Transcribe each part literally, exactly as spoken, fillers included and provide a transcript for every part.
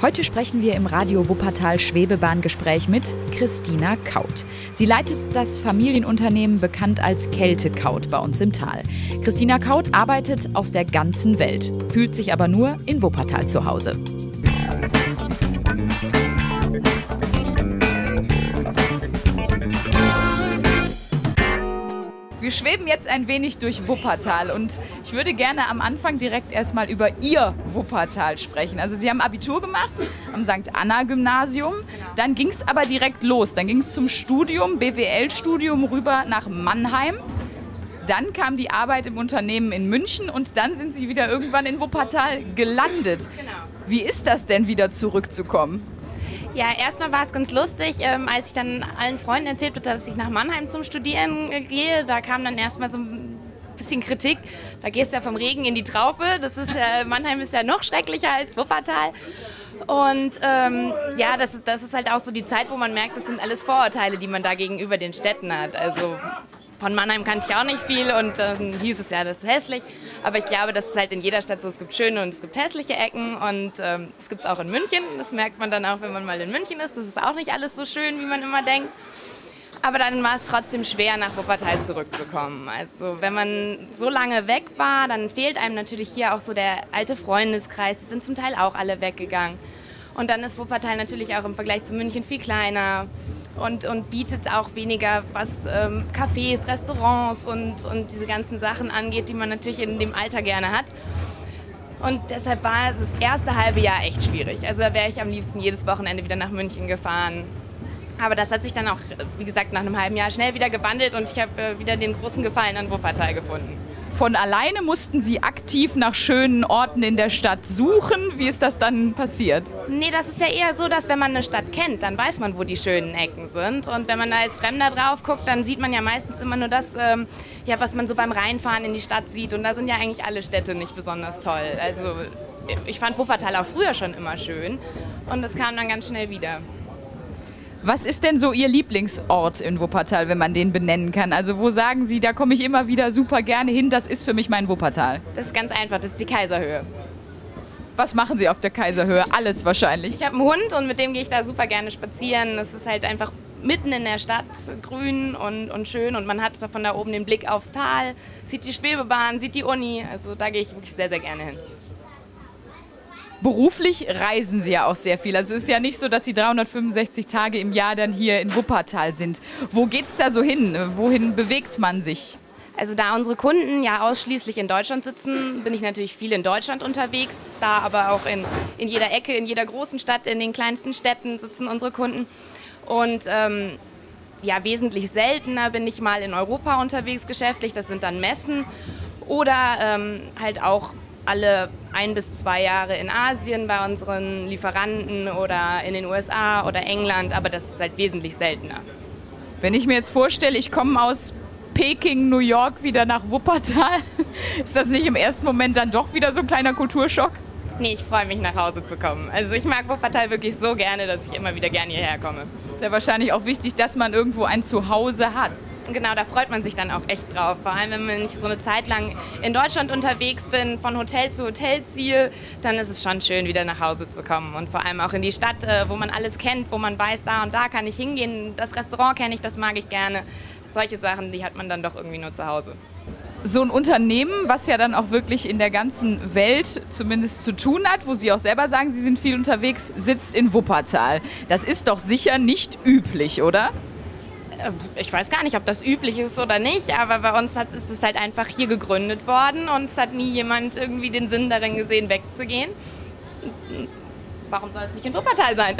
Heute sprechen wir im Radio Wuppertal Schwebebahngespräch mit Christina Kaut. Sie leitet das Familienunternehmen bekannt als Kälte Kaut bei uns im Tal. Christina Kaut arbeitet auf der ganzen Welt, fühlt sich aber nur in Wuppertal zu Hause. Wir schweben jetzt ein wenig durch Wuppertal und ich würde gerne am Anfang direkt erstmal über Ihr Wuppertal sprechen. Also Sie haben Abitur gemacht am Sankt Anna-Gymnasium, dann ging es aber direkt los. Dann ging es zum Studium, B W L-Studium rüber nach Mannheim. Dann kam die Arbeit im Unternehmen in München und dann sind Sie wieder irgendwann in Wuppertal gelandet. Wie ist das denn, wieder zurückzukommen? Ja, erstmal war es ganz lustig, ähm, als ich dann allen Freunden erzählt habe, dass ich nach Mannheim zum Studieren gehe. Da kam dann erstmal so ein bisschen Kritik. Da gehst du ja vom Regen in die Traufe. Das ist ja, Mannheim ist ja noch schrecklicher als Wuppertal. Und ähm, ja, das ist, das ist halt auch so die Zeit, wo man merkt, das sind alles Vorurteile, die man da gegenüber den Städten hat. Also von Mannheim kannte ich auch nicht viel und dann ähm, hieß es ja, das ist hässlich. Aber ich glaube, das ist halt in jeder Stadt so, es gibt schöne und es gibt hässliche Ecken und ähm, das gibt es auch in München. Das merkt man dann auch, wenn man mal in München ist. Das ist auch nicht alles so schön, wie man immer denkt. Aber dann war es trotzdem schwer, nach Wuppertal zurückzukommen. Also wenn man so lange weg war, dann fehlt einem natürlich hier auch so der alte Freundeskreis. Die sind zum Teil auch alle weggegangen. Und dann ist Wuppertal natürlich auch im Vergleich zu München viel kleiner und, und bietet auch weniger, was ähm, Cafés, Restaurants und, und diese ganzen Sachen angeht, die man natürlich in dem Alter gerne hat. Und deshalb war das erste halbe Jahr echt schwierig. Also da wäre ich am liebsten jedes Wochenende wieder nach München gefahren. Aber das hat sich dann auch, wie gesagt, nach einem halben Jahr schnell wieder gewandelt und ich habe äh, wieder den großen Gefallen an Wuppertal gefunden. Von alleine mussten Sie aktiv nach schönen Orten in der Stadt suchen. Wie ist das dann passiert? Nee, das ist ja eher so, dass wenn man eine Stadt kennt, dann weiß man, wo die schönen Ecken sind. Und wenn man da als Fremder drauf guckt, dann sieht man ja meistens immer nur das, ähm, ja, was man so beim Reinfahren in die Stadt sieht. Und da sind ja eigentlich alle Städte nicht besonders toll. Also ich fand Wuppertal auch früher schon immer schön und das kam dann ganz schnell wieder. Was ist denn so Ihr Lieblingsort in Wuppertal, wenn man den benennen kann? Also wo sagen Sie, da komme ich immer wieder super gerne hin, das ist für mich mein Wuppertal? Das ist ganz einfach, das ist die Kaiserhöhe. Was machen Sie auf der Kaiserhöhe? Alles wahrscheinlich. Ich habe einen Hund und mit dem gehe ich da super gerne spazieren. Das ist halt einfach mitten in der Stadt, grün und, und schön und man hat von da oben den Blick aufs Tal, sieht die Schwebebahn, sieht die Uni, also da gehe ich wirklich sehr, sehr gerne hin. Beruflich reisen Sie ja auch sehr viel. Also es ist ja nicht so, dass Sie dreihundertfünfundsechzig Tage im Jahr dann hier in Wuppertal sind. Wo geht's da so hin? Wohin bewegt man sich? Also da unsere Kunden ja ausschließlich in Deutschland sitzen, bin ich natürlich viel in Deutschland unterwegs. Da aber auch in, in jeder Ecke, in jeder großen Stadt, in den kleinsten Städten sitzen unsere Kunden. Und ähm, ja, wesentlich seltener bin ich mal in Europa unterwegs geschäftlich. Das sind dann Messen oder ähm, halt auch alle ein bis zwei Jahre in Asien bei unseren Lieferanten oder in den U S A oder England, aber das ist halt wesentlich seltener. Wenn ich mir jetzt vorstelle, ich komme aus Peking, New York wieder nach Wuppertal, ist das nicht im ersten Moment dann doch wieder so ein kleiner Kulturschock? Nee, ich freue mich, nach Hause zu kommen. Also ich mag Wuppertal wirklich so gerne, dass ich immer wieder gerne hierher komme. Ist ja wahrscheinlich auch wichtig, dass man irgendwo ein Zuhause hat. Genau, da freut man sich dann auch echt drauf. Vor allem, wenn ich so eine Zeit lang in Deutschland unterwegs bin, von Hotel zu Hotel ziehe, dann ist es schon schön, wieder nach Hause zu kommen. Und vor allem auch in die Stadt, wo man alles kennt, wo man weiß, da und da kann ich hingehen, das Restaurant kenne ich, das mag ich gerne. Solche Sachen, die hat man dann doch irgendwie nur zu Hause. So ein Unternehmen, was ja dann auch wirklich in der ganzen Welt zumindest zu tun hat, wo Sie auch selber sagen, Sie sind viel unterwegs, sitzt in Wuppertal. Das ist doch sicher nicht üblich, oder? Ich weiß gar nicht, ob das üblich ist oder nicht, aber bei uns hat, ist es halt einfach hier gegründet worden und es hat nie jemand irgendwie den Sinn darin gesehen, wegzugehen. Warum soll es nicht in Wuppertal sein?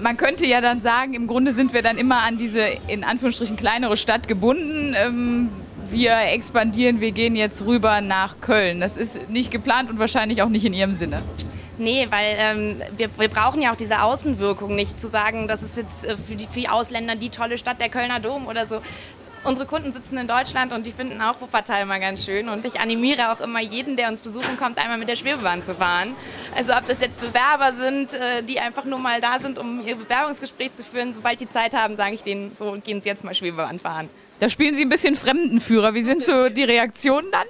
Man könnte ja dann sagen, im Grunde sind wir dann immer an diese, in Anführungsstrichen, kleinere Stadt gebunden. Ähm, wir expandieren, wir gehen jetzt rüber nach Köln. Das ist nicht geplant und wahrscheinlich auch nicht in Ihrem Sinne. Nee, weil ähm, wir, wir brauchen ja auch diese Außenwirkung nicht, zu sagen, das ist jetzt äh, für, die, für die Ausländer die tolle Stadt, der Kölner Dom oder so. Unsere Kunden sitzen in Deutschland und die finden auch Wuppertal mal ganz schön. Und ich animiere auch immer jeden, der uns besuchen kommt, einmal mit der Schwebebahn zu fahren. Also ob das jetzt Bewerber sind, äh, die einfach nur mal da sind, um ihr Bewerbungsgespräch zu führen. Sobald die Zeit haben, sage ich denen, so gehen Sie jetzt mal Schwebebahn fahren. Da spielen Sie ein bisschen Fremdenführer. Wie sind so die Reaktionen dann?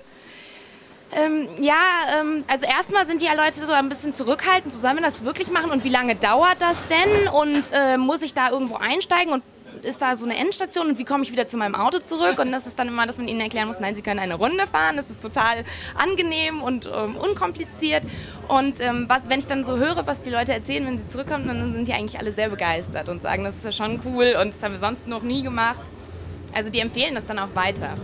Ähm, ja, ähm, also erstmal sind die Leute so ein bisschen zurückhaltend. So, sollen wir das wirklich machen und wie lange dauert das denn? Und äh, muss ich da irgendwo einsteigen und ist da so eine Endstation und wie komme ich wieder zu meinem Auto zurück? Und das ist dann immer, dass man ihnen erklären muss, nein, sie können eine Runde fahren. Das ist total angenehm und ähm, unkompliziert. Und ähm, was, wenn ich dann so höre, was die Leute erzählen, wenn sie zurückkommen, dann sind die eigentlich alle sehr begeistert und sagen, das ist ja schon cool und das haben wir sonst noch nie gemacht. Also die empfehlen das dann auch weiter.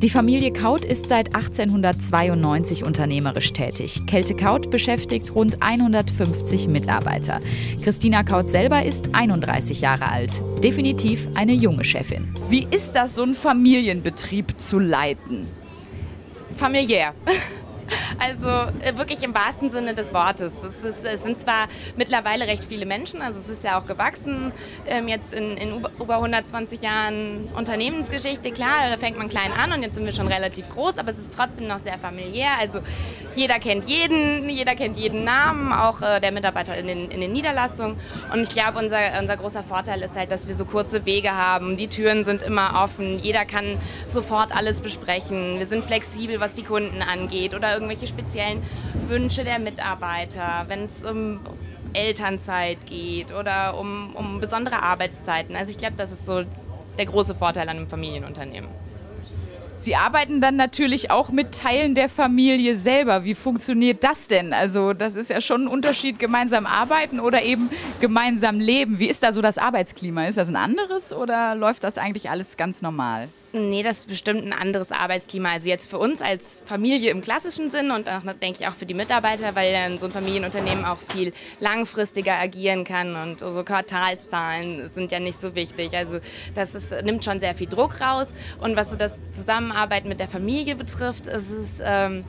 Die Familie Kaut ist seit achtzehnhundertzweiundneunzig unternehmerisch tätig. Kälte Kaut beschäftigt rund hundertfünfzig Mitarbeiter. Christina Kaut selber ist einunddreißig Jahre alt. Definitiv eine junge Chefin. Wie ist das, so einen Familienbetrieb zu leiten? Familiär. Also wirklich im wahrsten Sinne des Wortes. Es, ist, es sind zwar mittlerweile recht viele Menschen, also es ist ja auch gewachsen, ähm, jetzt in, in über hundertzwanzig Jahren Unternehmensgeschichte. Klar, da fängt man klein an und jetzt sind wir schon relativ groß, aber es ist trotzdem noch sehr familiär. Also jeder kennt jeden, jeder kennt jeden Namen, auch äh, der Mitarbeiter in den, in den Niederlassungen. Und ich glaube, unser, unser großer Vorteil ist halt, dass wir so kurze Wege haben. Die Türen sind immer offen, jeder kann sofort alles besprechen. Wir sind flexibel, was die Kunden angeht oder irgendwelche speziellen Wünsche der Mitarbeiter, wenn es um Elternzeit geht oder um, um besondere Arbeitszeiten. Also ich glaube, das ist so der große Vorteil an einem Familienunternehmen. Sie arbeiten dann natürlich auch mit Teilen der Familie selber. Wie funktioniert das denn? Also das ist ja schon ein Unterschied, gemeinsam arbeiten oder eben gemeinsam leben. Wie ist da so das Arbeitsklima? Ist das ein anderes oder läuft das eigentlich alles ganz normal? Nee, das ist bestimmt ein anderes Arbeitsklima. Also jetzt für uns als Familie im klassischen Sinn und auch, denke ich, auch für die Mitarbeiter, weil dann so ein Familienunternehmen auch viel langfristiger agieren kann und so Quartalszahlen sind ja nicht so wichtig. Also das ist, nimmt schon sehr viel Druck raus. Und was so das Zusammenarbeiten mit der Familie betrifft, ist es ähm,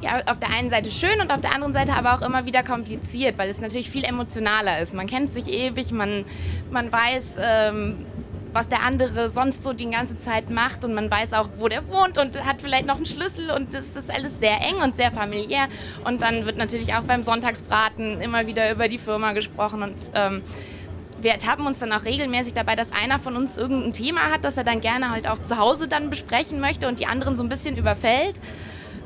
ja, auf der einen Seite schön und auf der anderen Seite aber auch immer wieder kompliziert, weil es natürlich viel emotionaler ist. Man kennt sich ewig, man, man weiß, ähm, was der andere sonst so die ganze Zeit macht und man weiß auch, wo der wohnt und hat vielleicht noch einen Schlüssel und das ist alles sehr eng und sehr familiär und dann wird natürlich auch beim Sonntagsbraten immer wieder über die Firma gesprochen und ähm, wir ertappen uns dann auch regelmäßig dabei, dass einer von uns irgendein Thema hat, das er dann gerne halt auch zu Hause dann besprechen möchte und die anderen so ein bisschen überfällt.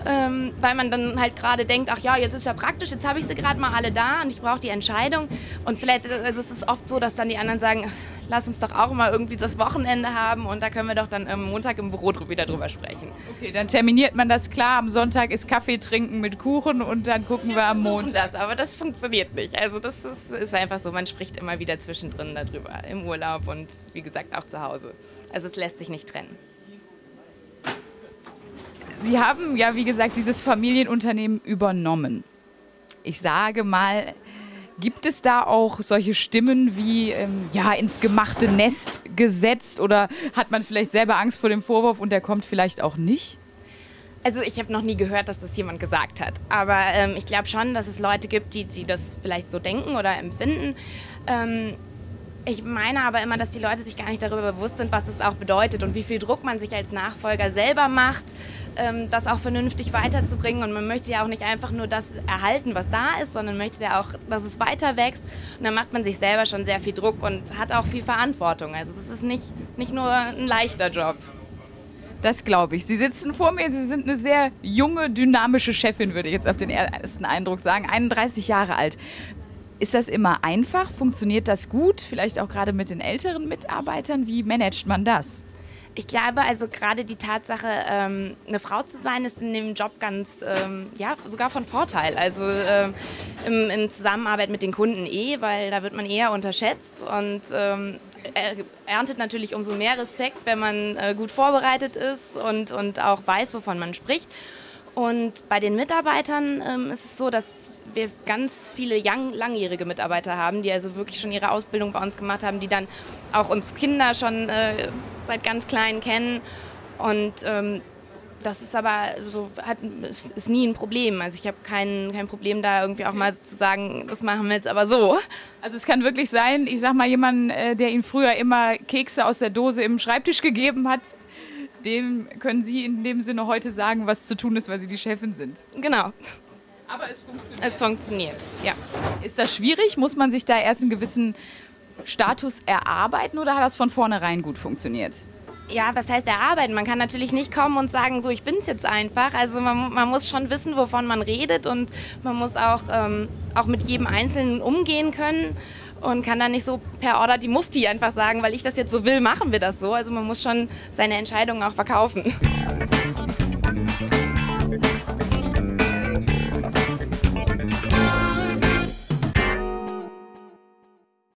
Ähm, weil man dann halt gerade denkt, ach ja, jetzt ist ja praktisch, jetzt habe ich sie gerade mal alle da und ich brauche die Entscheidung. Und vielleicht also es ist es oft so, dass dann die anderen sagen, lass uns doch auch mal irgendwie das Wochenende haben und da können wir doch dann am Montag im Büro wieder drüber sprechen. Okay, dann terminiert man das klar, am Sonntag ist Kaffee trinken mit Kuchen und dann gucken wir, wir am Montag. Das, aber das funktioniert nicht. Also das ist, ist einfach so, man spricht immer wieder zwischendrin darüber, im Urlaub und wie gesagt auch zu Hause. Also es lässt sich nicht trennen. Sie haben ja, wie gesagt, dieses Familienunternehmen übernommen. Ich sage mal, gibt es da auch solche Stimmen wie ähm, ja, ins gemachte Nest gesetzt oder hat man vielleicht selber Angst vor dem Vorwurf und der kommt vielleicht auch nicht? Also ich habe noch nie gehört, dass das jemand gesagt hat, aber ähm, ich glaube schon, dass es Leute gibt, die, die das vielleicht so denken oder empfinden. Ähm, Ich meine aber immer, dass die Leute sich gar nicht darüber bewusst sind, was das auch bedeutet und wie viel Druck man sich als Nachfolger selber macht, das auch vernünftig weiterzubringen. Und man möchte ja auch nicht einfach nur das erhalten, was da ist, sondern möchte ja auch, dass es weiter wächst. Und dann macht man sich selber schon sehr viel Druck und hat auch viel Verantwortung. Also das ist nicht, nicht nur ein leichter Job. Das glaube ich. Sie sitzen vor mir, Sie sind eine sehr junge, dynamische Chefin, würde ich jetzt auf den ersten Eindruck sagen, einunddreißig Jahre alt. Ist das immer einfach? Funktioniert das gut? Vielleicht auch gerade mit den älteren Mitarbeitern? Wie managt man das? Ich glaube, also gerade die Tatsache, ähm, eine Frau zu sein, ist in dem Job ganz, ähm, ja, sogar von Vorteil. Also ähm, im, in Zusammenarbeit mit den Kunden eh, weil da wird man eher unterschätzt und ähm, erntet natürlich umso mehr Respekt, wenn man äh, gut vorbereitet ist und, und auch weiß, wovon man spricht. Und bei den Mitarbeitern ähm, ist es so, dass wir ganz viele young, langjährige Mitarbeiter haben, die also wirklich schon ihre Ausbildung bei uns gemacht haben, die dann auch uns Kinder schon äh, seit ganz klein kennen. Und ähm, das ist aber so, hat, ist, ist nie ein Problem. Also ich habe kein, kein Problem da irgendwie auch mal zu sagen, das machen wir jetzt aber so. Also es kann wirklich sein, ich sag mal, jemand, äh, der Ihnen früher immer Kekse aus der Dose im Schreibtisch gegeben hat, dem können Sie in dem Sinne heute sagen, was zu tun ist, weil Sie die Chefin sind. Genau. Aber es funktioniert. Es funktioniert, ja. Ist das schwierig? Muss man sich da erst einen gewissen Status erarbeiten oder hat das von vornherein gut funktioniert? Ja, was heißt erarbeiten? Man kann natürlich nicht kommen und sagen, so, ich bin's jetzt einfach. Also man, man muss schon wissen, wovon man redet, und man muss auch, ähm, auch mit jedem Einzelnen umgehen können und kann dann nicht so per Order die Mufti einfach sagen, weil ich das jetzt so will, machen wir das so. Also man muss schon seine Entscheidungen auch verkaufen.